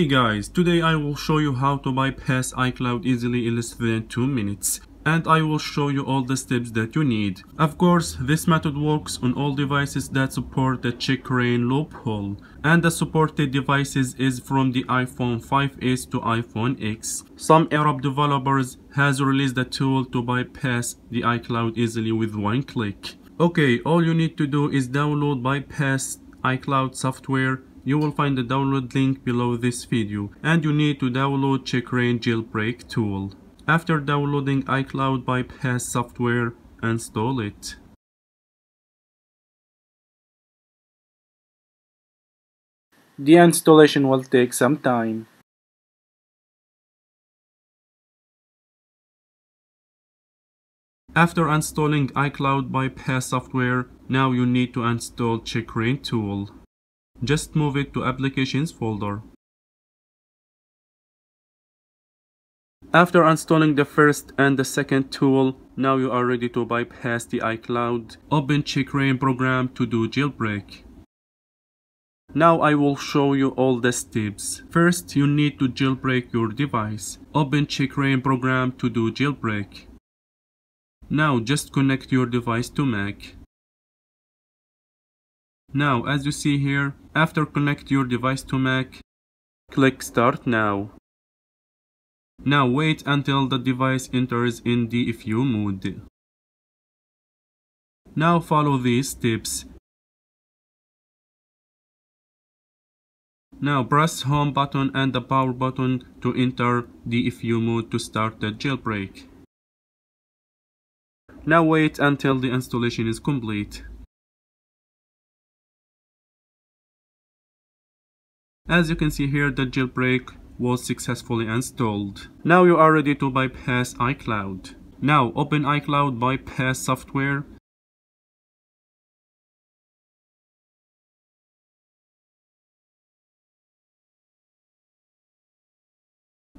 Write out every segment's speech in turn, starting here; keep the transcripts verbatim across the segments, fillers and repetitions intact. Hey guys, today I will show you how to bypass iCloud easily in less than two minutes. And I will show you all the steps that you need. Of course, this method works on all devices that support the Checkra one loophole, and the supported devices is from the iPhone five S to iPhone ten. Some Arab developers has released a tool to bypass the iCloud easily with one click. Okay, all you need to do is download bypass iCloud software. You will find the download link below this video, and you need to download Checkra one jailbreak tool. After downloading iCloud bypass software, install it. The installation will take some time. After installing iCloud bypass software, now you need to install Checkra one tool. Just move it to Applications folder. After installing the first and the second tool, now you are ready to bypass the iCloud. Open Checkra one program to do jailbreak. Now I will show you all the steps. First, you need to jailbreak your device. Open Checkra one program to do jailbreak. Now just connect your device to Mac. Now as you see here, after connect your device to Mac, click Start Now. Now wait until the device enters in D F U mode. Now follow these steps. Now press Home button and the Power button to enter D F U mode to start the jailbreak. Now wait until the installation is complete. As you can see here, the jailbreak was successfully installed. Now you are ready to bypass iCloud. Now open iCloud bypass software.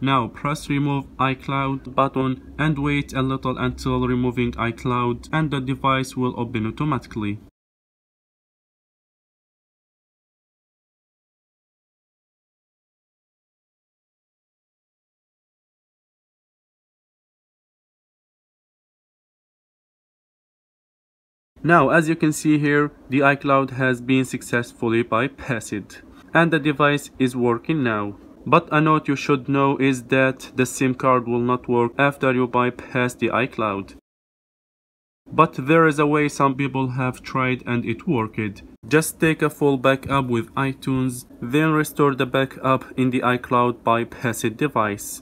Now press remove iCloud button and wait a little until removing iCloud, and the device will open automatically. Now as you can see here, the iCloud has been successfully bypassed and the device is working now. But a note you should know is that the SIM card will not work after you bypass the iCloud. But there is a way some people have tried and it worked. Just take a full backup with iTunes, then restore the backup in the iCloud bypassed device.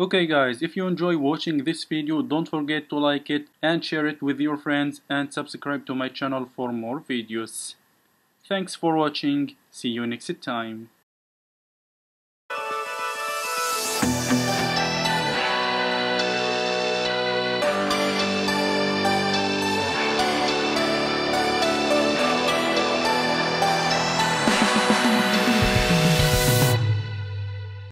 Okay guys, if you enjoy watching this video, don't forget to like it and share it with your friends, and subscribe to my channel for more videos. Thanks for watching, see you next time.